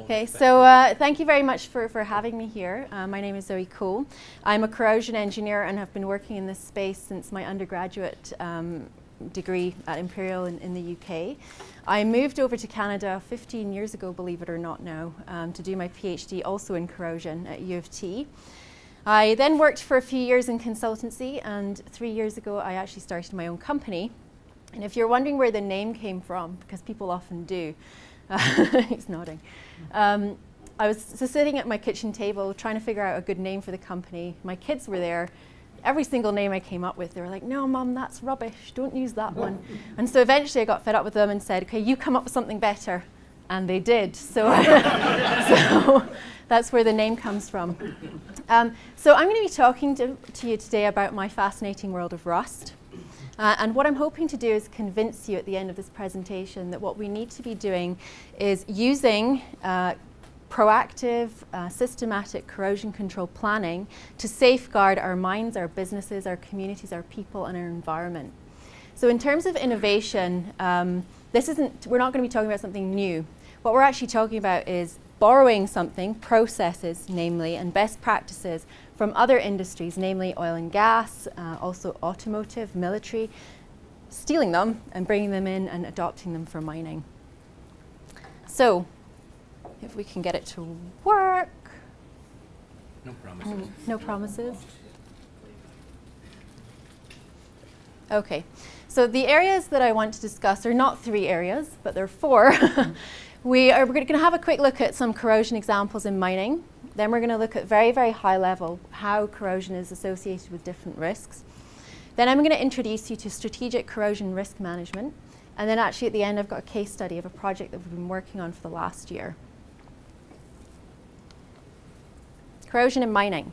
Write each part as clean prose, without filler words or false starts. Okay, so thank you very much for having me here. My name is Zoe Coull. I'm a corrosion engineer and have been working in this space since my undergraduate degree at Imperial in the UK. I moved over to Canada 15 years ago, believe it or not now, to do my PhD also in corrosion at U of T. I then worked for a few years in consultancy, and 3 years ago I actually started my own company. And if you're wondering where the name came from, because people often do, he's nodding. I was sitting at my kitchen table trying to figure out a good name for the company. My kids were there. Every single name I came up with, they were like, "No, Mum, that's rubbish. Don't use that one." And so eventually I got fed up with them and said, "Okay, you come up with something better." And they did. So, so that's where the name comes from. So I'm going to be talking to you today about my fascinating world of rust. And what I'm hoping to do is convince you at the end of this presentation that what we need to be doing is using proactive, systematic corrosion control planning to safeguard our mines, our businesses, our communities, our people, and our environment. So in terms of innovation, we're not going to be talking about something new. What we're actually talking about is borrowing something, processes namely, and best practices from other industries, namely oil and gas, also automotive, military, stealing them and bringing them in and adopting them for mining. So, if we can get it to work. No promises. No promises. Okay, so the areas that I want to discuss are not three areas, but they're four. We're going to have a quick look at some corrosion examples in mining. Then we're going to look at very, very high level how corrosion is associated with different risks. Then I'm going to introduce you to strategic corrosion risk management. And then actually at the end I've got a case study of a project that we've been working on for the last year. Corrosion in mining.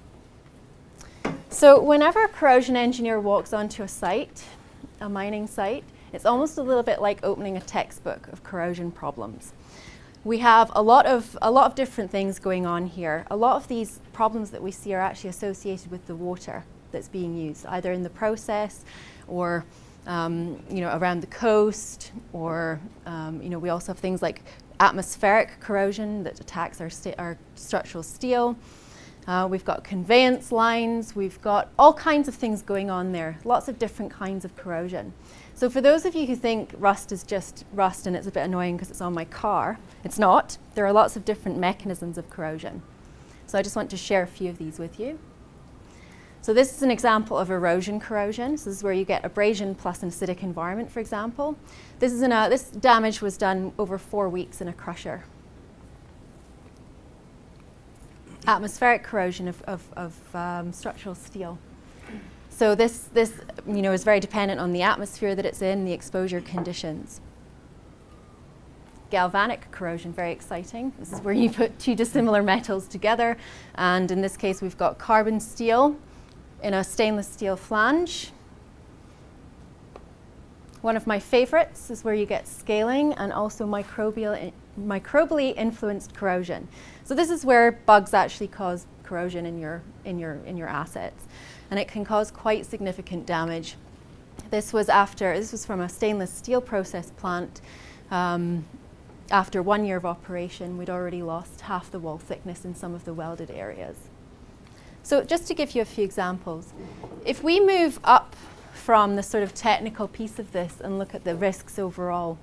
So whenever a corrosion engineer walks onto a site, a mining site, it's almost a little bit like opening a textbook of corrosion problems. We have a lot of different things going on here. A lot of these problems that we see are actually associated with the water that's being used, either in the process or you know, around the coast, or you know, we also have things like atmospheric corrosion that attacks our structural steel. We've got conveyance lines. We've got all kinds of things going on there, lots of different kinds of corrosion. So for those of you who think rust is just rust and it's a bit annoying because it's on my car, it's not. There are lots of different mechanisms of corrosion. So I just want to share a few of these with you. So this is an example of erosion corrosion. So this is where you get abrasion plus an acidic environment, for example. This damage was done over 4 weeks in a crusher. Atmospheric corrosion of structural steel. So this you know, is very dependent on the atmosphere that it's in, the exposure conditions. Galvanic corrosion, very exciting. This is where you put two dissimilar metals together, and in this case we've got carbon steel in a stainless steel flange. One of my favorites is where you get scaling and also microbially influenced corrosion. So this is where bugs actually cause corrosion in your assets, and it can cause quite significant damage. This was from a stainless steel process plant. After 1 year of operation, we'd already lost half the wall thickness in some of the welded areas. So just to give you a few examples, if we move up from the sort of technical piece of this and look at the risks overall,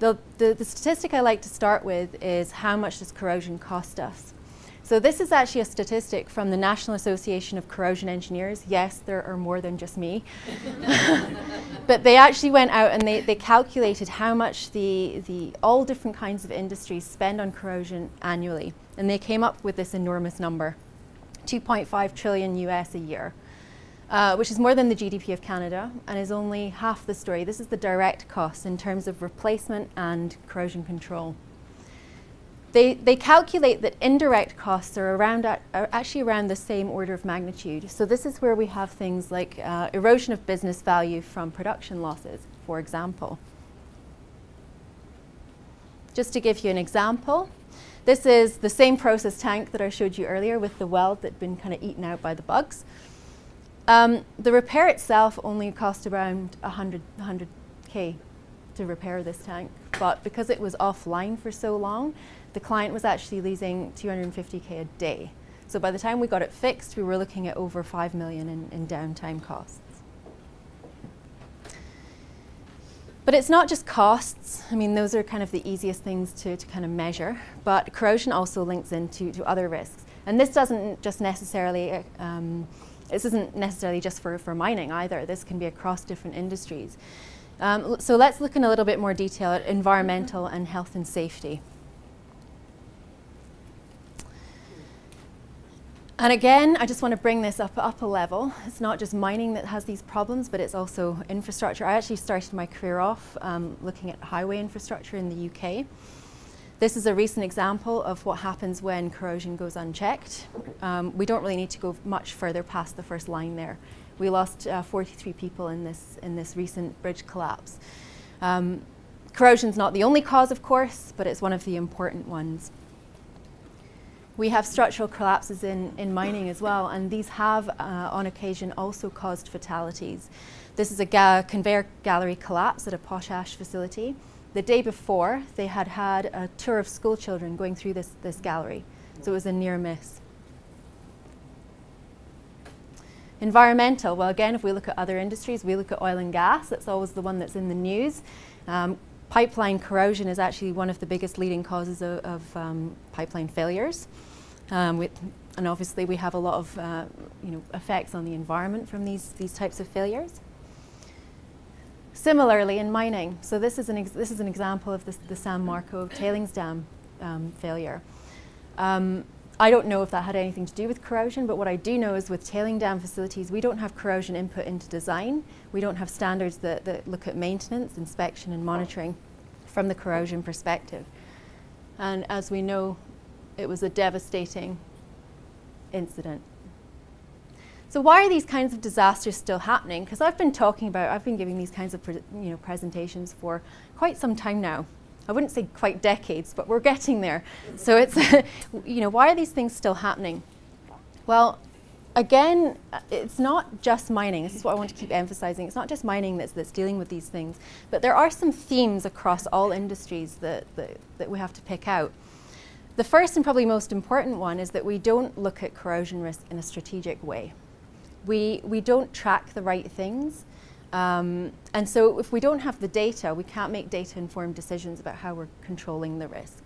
the statistic I like to start with is how much does corrosion cost us? So this is actually a statistic from the National Association of Corrosion Engineers. Yes, there are more than just me. But they actually went out and they calculated how much the all different kinds of industries spend on corrosion annually. And they came up with this enormous number, 2.5 trillion US a year, which is more than the GDP of Canada and is only half the story. This is the direct cost in terms of replacement and corrosion control. They calculate that indirect costs are actually around the same order of magnitude. So this is where we have things like erosion of business value from production losses, for example. Just to give you an example, this is the same process tank that I showed you earlier with the weld that had been kind of eaten out by the bugs. The repair itself only cost around 100K to repair this tank, but because it was offline for so long, the client was actually losing $250K a day. So by the time we got it fixed, we were looking at over $5 million in downtime costs. But it's not just costs. I mean, those are kind of the easiest things to kind of measure. But corrosion also links into other risks. And this doesn't just necessarily, this isn't necessarily just for mining either. This can be across different industries. So let's look in a little bit more detail at environmental and health and safety. And again, I just want to bring this up a level. It's not just mining that has these problems, but it's also infrastructure. I actually started my career off looking at highway infrastructure in the UK. This is a recent example of what happens when corrosion goes unchecked. We don't really need to go much further past the first line there. We lost 43 people in this recent bridge collapse. Corrosion's not the only cause, of course, but it's one of the important ones. We have structural collapses in mining as well, and these have, on occasion, also caused fatalities. This is a conveyor gallery collapse at a potash facility. The day before, they had a tour of school children going through this gallery, so it was a near miss. Environmental, well again, if we look at other industries, we look at oil and gas, that's always the one that's in the news. Pipeline corrosion is actually one of the biggest leading causes of pipeline failures. And obviously we have a lot of effects on the environment from these types of failures. Similarly in mining, so this is an example of the San Marco tailings dam failure. I don't know if that had anything to do with corrosion, but what I do know is with tailing dam facilities, we don't have corrosion input into design. We don't have standards that look at maintenance, inspection, and monitoring from the corrosion perspective. And as we know, it was a devastating incident. So why are these kinds of disasters still happening? Because I've been giving these kinds of presentations for quite some time now. I wouldn't say quite decades, but we're getting there. So it's, why are these things still happening? Well, again, it's not just mining. This is what I want to keep emphasizing. It's not just mining that's dealing with these things, but there are some themes across all industries that we have to pick out. The first and probably most important one is that we don't look at corrosion risk in a strategic way. We don't track the right things. And so if we don't have the data, we can't make data-informed decisions about how we're controlling the risk.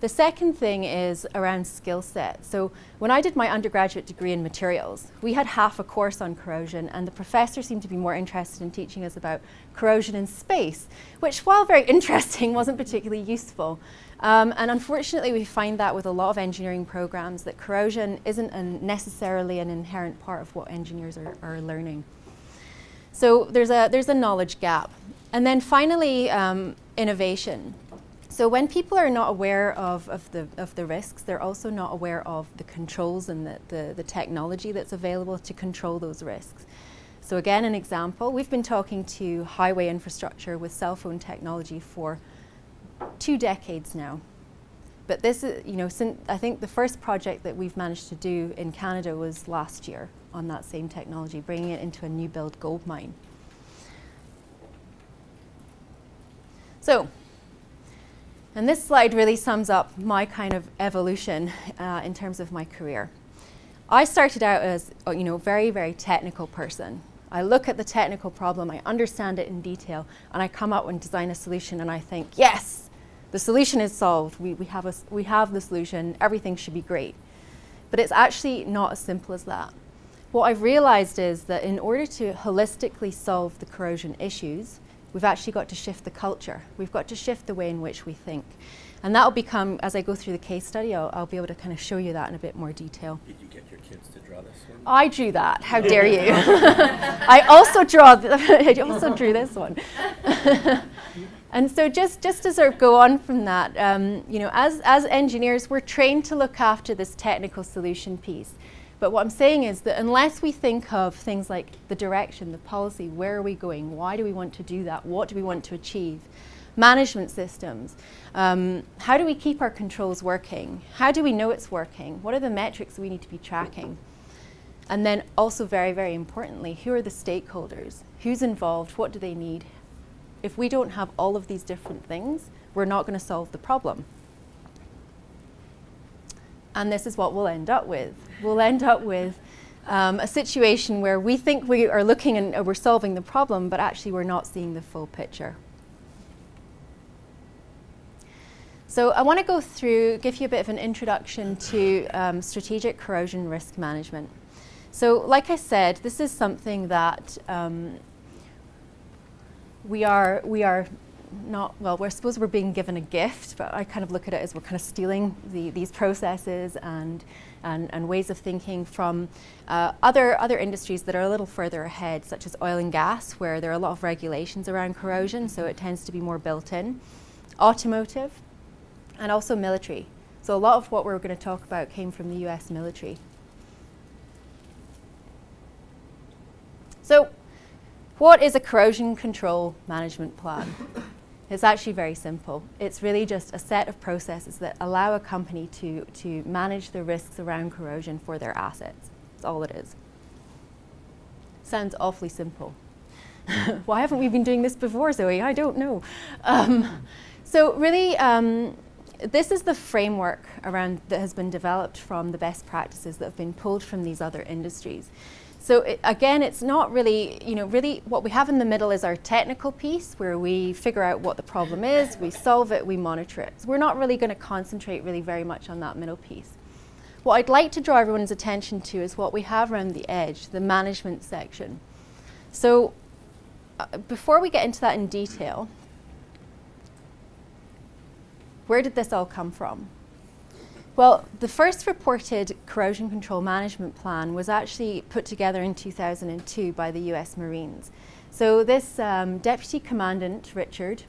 The second thing is around skill set. So when I did my undergraduate degree in materials, we had half a course on corrosion, and the professor seemed to be more interested in teaching us about corrosion in space, which, while very interesting, wasn't particularly useful. And unfortunately, we find that with a lot of engineering programs, that corrosion isn't necessarily an inherent part of what engineers are learning. So there's a knowledge gap. And then finally, innovation. So when people are not aware of the risks, they're also not aware of the controls and the technology that's available to control those risks. So again, an example, we've been talking to highway infrastructure with cell phone technology for 2 decades now. But this is, I think the first project that we've managed to do in Canada was last year on that same technology, bringing it into a new build gold mine. So, and this slide really sums up my kind of evolution in terms of my career. I started out as a very, very technical person. I look at the technical problem, I understand it in detail, and I come up and design a solution and I think, yes, the solution is solved, we have the solution, everything should be great. But it's actually not as simple as that. What I've realized is that in order to holistically solve the corrosion issues, we've actually got to shift the culture. We've got to shift the way in which we think. And that'll become, as I go through the case study, I'll be able to kind of show you that in a bit more detail. Did you get your kids to draw this one? I drew that, how dare you. I also drew this one. And so just to sort of go on from that, as engineers, we're trained to look after this technical solution piece. But what I'm saying is that unless we think of things like the direction, the policy, where are we going, why do we want to do that, what do we want to achieve, management systems, how do we keep our controls working, how do we know it's working, what are the metrics we need to be tracking, and then also very, very importantly, who are the stakeholders, who's involved, what do they need? If we don't have all of these different things, we're not going to solve the problem. And this is what we'll end up with. We'll end up with a situation where we think we are looking and we're solving the problem, but actually we're not seeing the full picture. So I want to go through, give you a bit of an introduction to strategic corrosion risk management. So like I said, this is something that we're being given a gift, but I kind of look at it as we're kind of stealing these processes and ways of thinking from other industries that are a little further ahead, such as oil and gas, where there are a lot of regulations around corrosion, so it tends to be more built in, automotive, and also military. So a lot of what we're going to talk about came from the US military. So what is a corrosion control management plan? It's actually very simple. It's really just a set of processes that allow a company to manage the risks around corrosion for their assets. That's all it is. Sounds awfully simple. Why haven't we been doing this before, Zoe? I don't know. So really, this is the framework around that has been developed from the best practices that have been pulled from these other industries. So again, it's not really, really what we have in the middle is our technical piece where we figure out what the problem is, we solve it, we monitor it. So we're not really going to concentrate really very much on that middle piece. What I'd like to draw everyone's attention to is what we have around the edge, the management section. So before we get into that in detail, where did this all come from? Well, the first reported corrosion control management plan was actually put together in 2002 by the US Marines. So this Deputy Commandant Richard,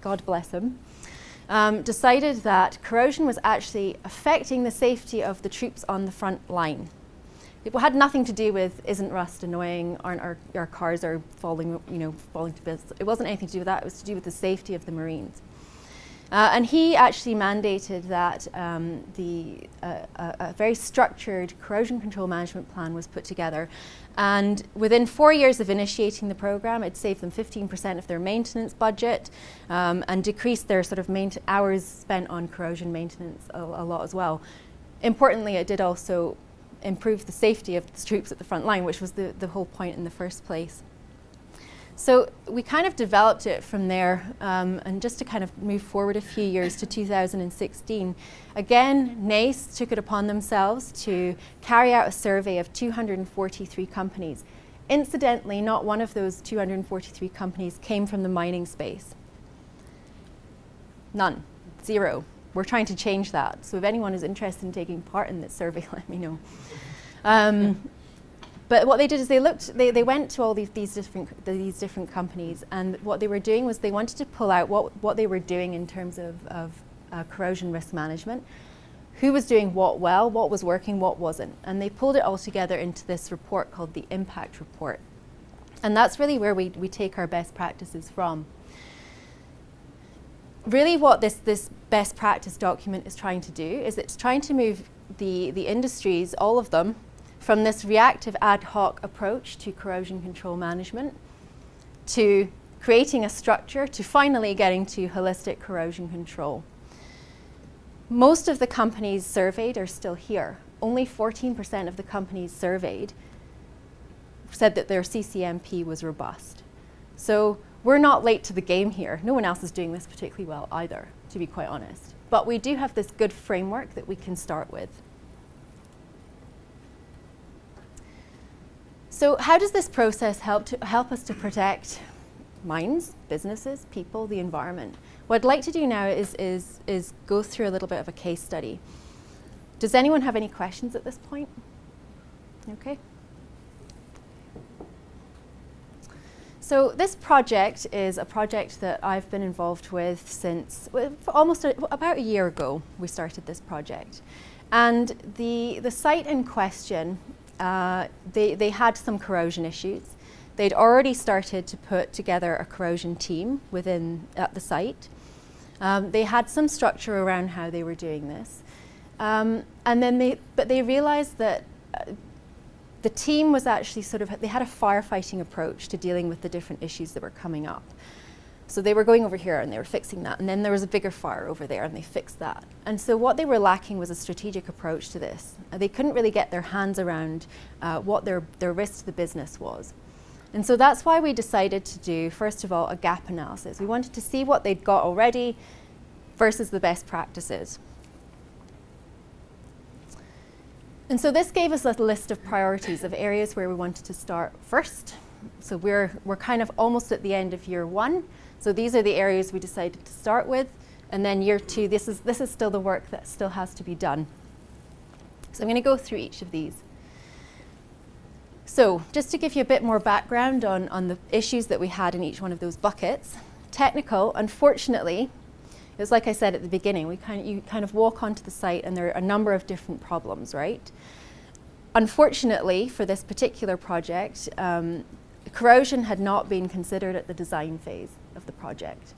God bless him, decided that corrosion was actually affecting the safety of the troops on the front line. It had nothing to do with, isn't rust annoying, aren't our cars are falling, falling to bits. It wasn't anything to do with that, it was to do with the safety of the Marines. And he actually mandated that a very structured corrosion control management plan was put together. And within 4 years of initiating the program, it saved them 15% of their maintenance budget and decreased their sort of hours spent on corrosion maintenance a lot as well. Importantly, it did also improve the safety of the troops at the front line, which was the whole point in the first place. So we kind of developed it from there, and just to kind of move forward a few years to 2016, again, NACE took it upon themselves to carry out a survey of 243 companies. Incidentally, not one of those 243 companies came from the mining space. None. Zero. We're trying to change that. So if anyone is interested in taking part in this survey, let me know. But what they did is they looked, they went to all these different companies, and what they were doing was they wanted to pull out what they were doing in terms of corrosion risk management, who was doing what well, what was working, what wasn't. And they pulled it all together into this report called the Impact Report. And that's really where we take our best practices from. Really what this best practice document is trying to do is it's trying to move the industries, all of them, from this reactive ad hoc approach to corrosion control management to creating a structure to finally getting to holistic corrosion control. Most of the companies surveyed are still here. Only 14% of the companies surveyed said that their CCMP was robust. So we're not late to the game here. No one else is doing this particularly well either, to be quite honest. But we do have this good framework that we can start with. So how does this process help us to protect mines, businesses, people, the environment? What I'd like to do now is go through a little bit of a case study. Does anyone have any questions at this point? Okay. So this project is a project that I've been involved with since about a year ago we started this project. And the site in question, they had some corrosion issues. They'd already started to put together a corrosion team at the site. They had some structure around how they were doing this. But they realized that the team was actually they had a firefighting approach to dealing with the different issues that were coming up. So they were going over here and they were fixing that, and then there was a bigger fire over there and they fixed that. And so what they were lacking was a strategic approach to this. They couldn't really get their hands around what their risk to the business was. And so that's why we decided to do, first of all, a gap analysis. We wanted to see what they'd got already versus the best practices. And so this gave us a list of priorities of areas where we wanted to start first. So we're kind of almost at the end of year one. So these are the areas we decided to start with. And then year two, this is still the work that still has to be done. So I'm going to go through each of these. So just to give you a bit more background on the issues that we had in each one of those buckets. Technical, unfortunately, it was like I said at the beginning, you kind of walk onto the site and there are a number of different problems, right? Unfortunately, for this particular project, corrosion had not been considered at the design phase of the project.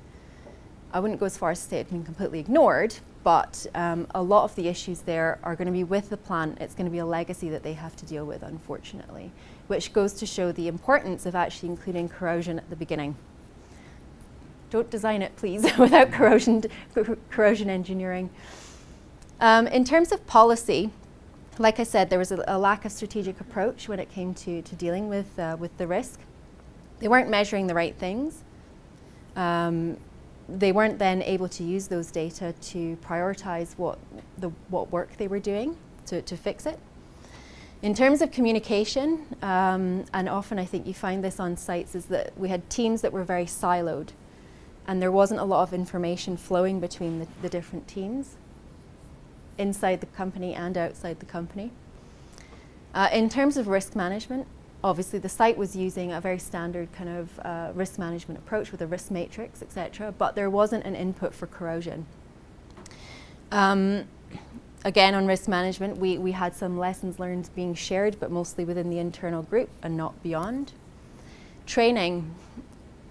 I wouldn't go as far as to say it's been completely ignored, but a lot of the issues there are going to be with the plant. It's going to be a legacy that they have to deal with, unfortunately, which goes to show the importance of actually including corrosion at the beginning. Don't design it, please, without corrosion engineering. In terms of policy, like I said, there was a lack of strategic approach when it came to dealing with the risk. They weren't measuring the right things. They weren't then able to use those data to prioritize what work they were doing to fix it. In terms of communication, and often I think you find this on sites, is that we had teams that were very siloed, and there wasn't a lot of information flowing between the different teams, inside the company and outside the company. In terms of risk management, obviously the site was using a very standard kind of risk management approach with a risk matrix, etc., but there wasn't an input for corrosion. Again, on risk management, we had some lessons learned being shared, but mostly within the internal group and not beyond. Training,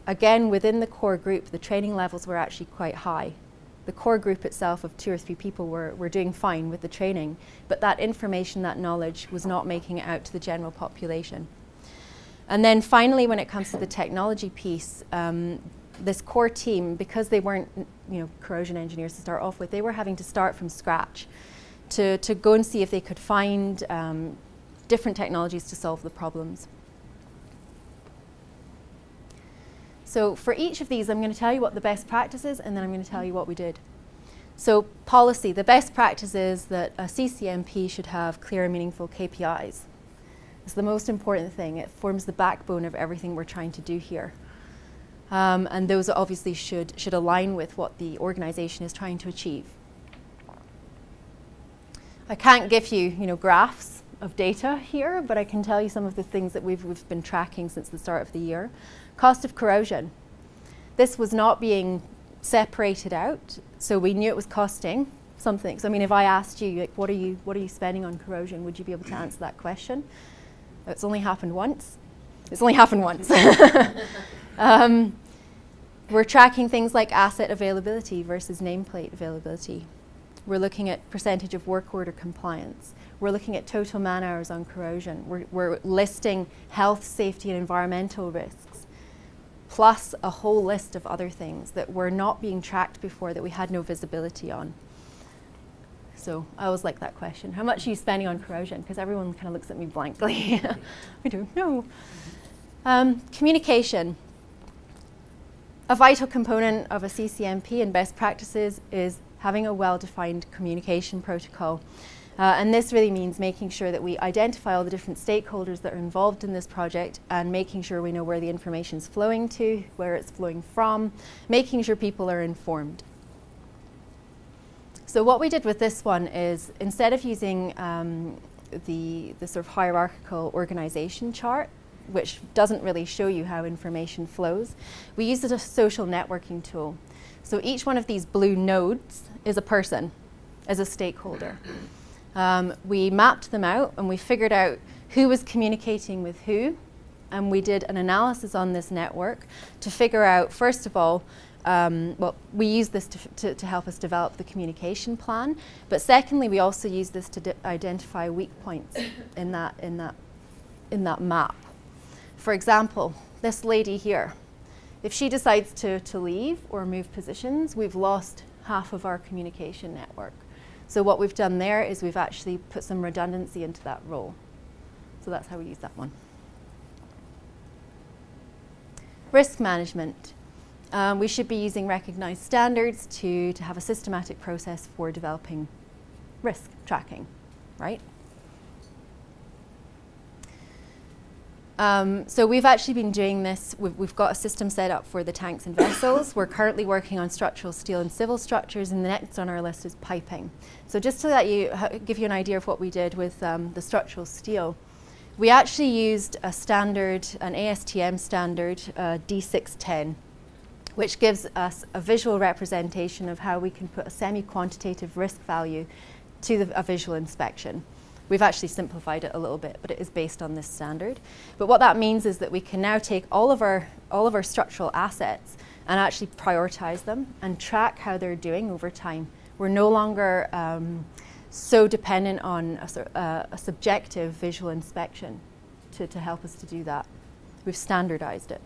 again, within the core group, the training levels were actually quite high. The core group itself of 2 or 3 people were doing fine with the training, but that information, that knowledge, was not making it out to the general population. And then finally, when it comes to the technology piece, this core team, because they weren't corrosion engineers to start off with, they were having to start from scratch to go and see if they could find different technologies to solve the problems. So for each of these, I'm going to tell you what the best practice is, and then I'm going to tell you what we did. So policy, the best practice is that a CCMP should have clear and meaningful KPIs. It's the most important thing. It forms the backbone of everything we're trying to do here. And those obviously should align with what the organization is trying to achieve. I can't give you graphs of data here, but I can tell you some of the things that we've been tracking since the start of the year. Cost of corrosion. This was not being separated out, so we knew it was costing something. So I mean, if I asked you, like, what are you spending on corrosion, would you be able to answer that question? It's only happened once. It's only happened once. We're tracking things like asset availability versus nameplate availability. We're looking at percentage of work order compliance. We're looking at total man hours on corrosion. We're listing health, safety, and environmental risks, plus a whole list of other things that were not being tracked before, that we had no visibility on. So I always like that question. How much are you spending on corrosion? Because everyone kind of looks at me blankly. We don't know. Communication. A vital component of a CCMP and best practices is having a well-defined communication protocol. And this really means making sure that we identify all the different stakeholders that are involved in this project, and making sure we know where the information is flowing to, where it's flowing from, making sure people are informed. So what we did with this one is, instead of using the sort of hierarchical organization chart, which doesn't really show you how information flows, we used a social networking tool. So each one of these blue nodes is a person, is a stakeholder. We mapped them out and we figured out who was communicating with who, and we did an analysis on this network to figure out, first of all, well, we used this to help us develop the communication plan, but secondly, we also used this to identify weak points in that map. For example, this lady here. If she decides to leave or move positions, we've lost half of our communication network. So what we've done there is we've actually put some redundancy into that role. So that's how we use that one. Risk management. We should be using recognized standards to have a systematic process for developing risk tracking, right? So we've actually been doing this. We've got a system set up for the tanks and vessels. We're currently working on structural steel and civil structures, and the next on our list is piping. So just to let you give you an idea of what we did with the structural steel, we actually used a standard, an ASTM standard, D610, which gives us a visual representation of how we can put a semi-quantitative risk value to a visual inspection. We've actually simplified it a little bit, but it is based on this standard. But what that means is that we can now take all of our structural assets and actually prioritize them and track how they're doing over time. We're no longer so dependent on a subjective visual inspection to help us to do that. We've standardized it.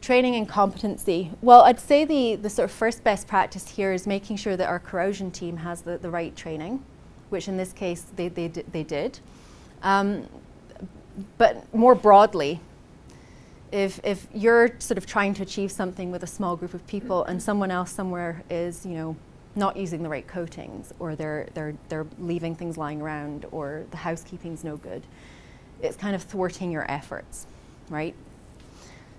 Training and competency. Well, I'd say the sort of first best practice here is making sure that our corrosion team has the right training, which in this case they did. But more broadly, if you're sort of trying to achieve something with a small group of people and someone else somewhere is, you know, not using the right coatings, or they're leaving things lying around, or the housekeeping's no good, it's kind of thwarting your efforts, right?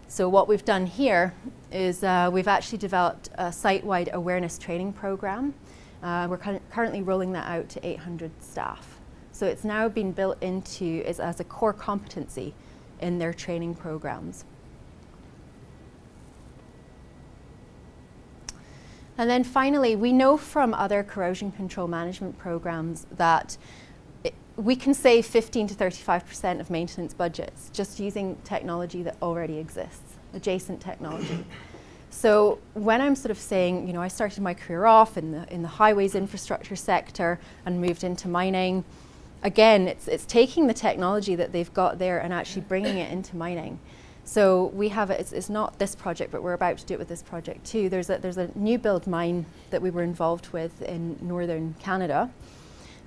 So what we've done here is we've actually developed a site-wide awareness training program. We're currently rolling that out to 800 staff. So it's now been built into as a core competency in their training programs. And then finally, we know from other corrosion control management programs that we can save 15 to 35% of maintenance budgets just using technology that already exists, adjacent technology. So when I'm sort of saying, you know, I started my career off in the highways infrastructure sector and moved into mining, again, it's taking the technology that they've got there and actually bringing it into mining. So we have, it's not this project, but we're about to do it with this project too. There's a new build mine that we were involved with in northern Canada.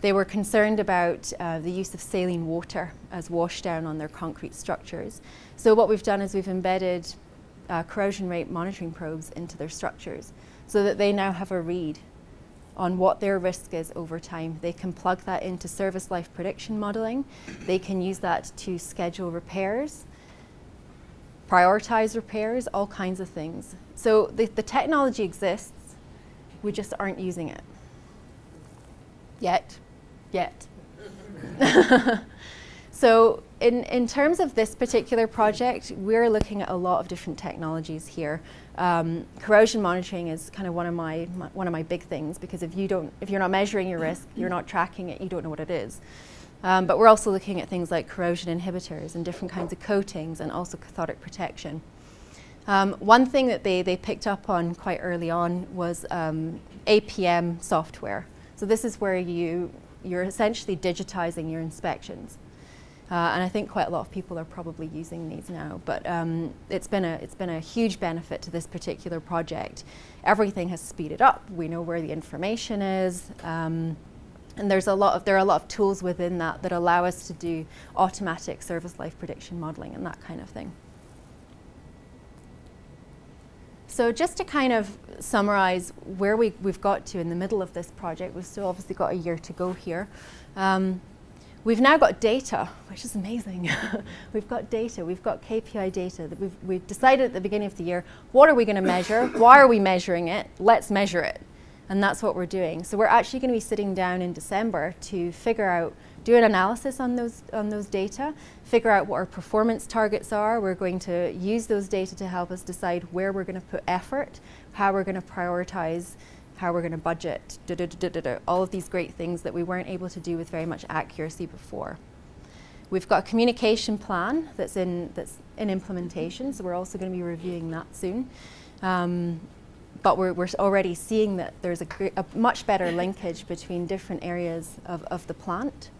They were concerned about the use of saline water as washdown on their concrete structures. So what we've done is we've embedded corrosion rate monitoring probes into their structures so that they now have a read on what their risk is over time. They can plug that into service life prediction modeling. They can use that to schedule repairs, prioritize repairs, all kinds of things. So the technology exists, we just aren't using it. Yet. So in terms of this particular project, we're looking at a lot of different technologies here. Corrosion monitoring is kind of one of my big things, because if you're not measuring your risk, you're not tracking it, you don't know what it is. But we're also looking at things like corrosion inhibitors and different kinds of coatings, and also cathodic protection. One thing that they picked up on quite early on was APM software. So this is where you're essentially digitizing your inspections, and I think quite a lot of people are probably using these now. But it's been a huge benefit to this particular project. Everything has speeded up. We know where the information is, and there are a lot of tools within that allow us to do automatic service life prediction modeling and that kind of thing. So just to kind of summarize where we've got to in the middle of this project, we've still obviously got a year to go here. We've now got data, which is amazing. We've got data, we've got KPI data. That we've decided at the beginning of the year, what are we going to measure? Why are we measuring it? Let's measure it. And that's what we're doing. So we're actually going to be sitting down in December to figure out, do an analysis on those data, figure out what our performance targets are. We're going to use those data to help us decide where we're going to put effort, how we're going to prioritize, how we're going to budget, all of these great things that we weren't able to do with very much accuracy before. We've got a communication plan that's in implementation, so we're also going to be reviewing that soon. But we're already seeing that there's a much better linkage between different areas of the plant.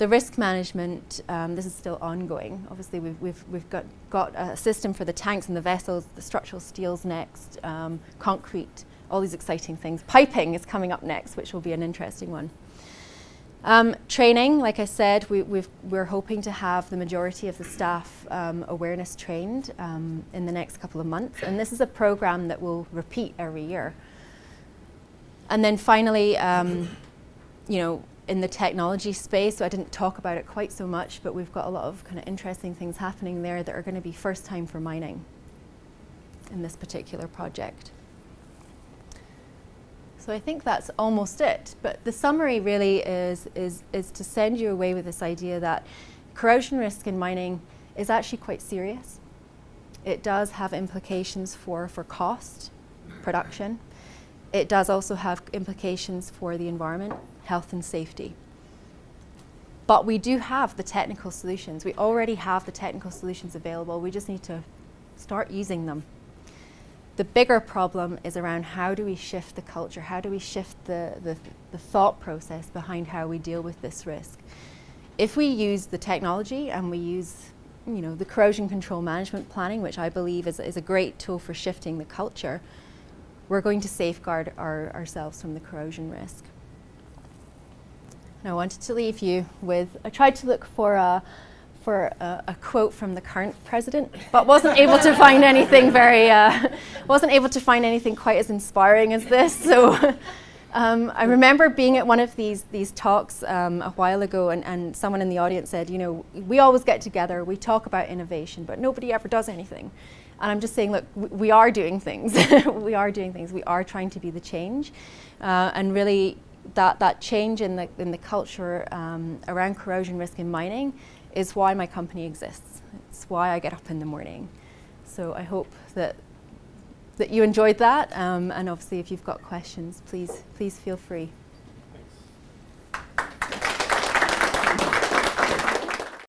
The risk management, this is still ongoing. Obviously, we've got a system for the tanks and the vessels, the structural steels next, concrete, all these exciting things. Piping is coming up next, which will be an interesting one. Training, like I said, we're hoping to have the majority of the staff awareness trained in the next couple of months. And this is a program that will repeat every year. And then finally, you know, in the technology space, so I didn't talk about it quite so much, but we've got a lot of kind of interesting things happening there that are going to be first time for mining in this particular project. So I think that's almost it. But the summary really is to send you away with this idea that corrosion risk in mining is actually quite serious. It does have implications for cost, production. It does also have implications for the environment, health and safety. But we do have the technical solutions. We already have the technical solutions available. We just need to start using them. The bigger problem is around how do we shift the culture, how do we shift the thought process behind how we deal with this risk. If we use the technology and we use, you know, the corrosion control management planning, which I believe is a great tool for shifting the culture, we're going to safeguard ourselves from the corrosion risk. And I wanted to leave you with, I tried to look for a quote from the current president, but wasn't able to find anything wasn't able to find anything quite as inspiring as this. So I remember being at one of these talks a while ago, and someone in the audience said, you know, we always get together, we talk about innovation, but nobody ever does anything. And I'm just saying, look, we are doing things. We are doing things. We are trying to be the change, and really that change in the culture around corrosion risk in mining is why my company exists. It's why I get up in the morning. So I hope that you enjoyed that, and obviously if you've got questions, please feel free.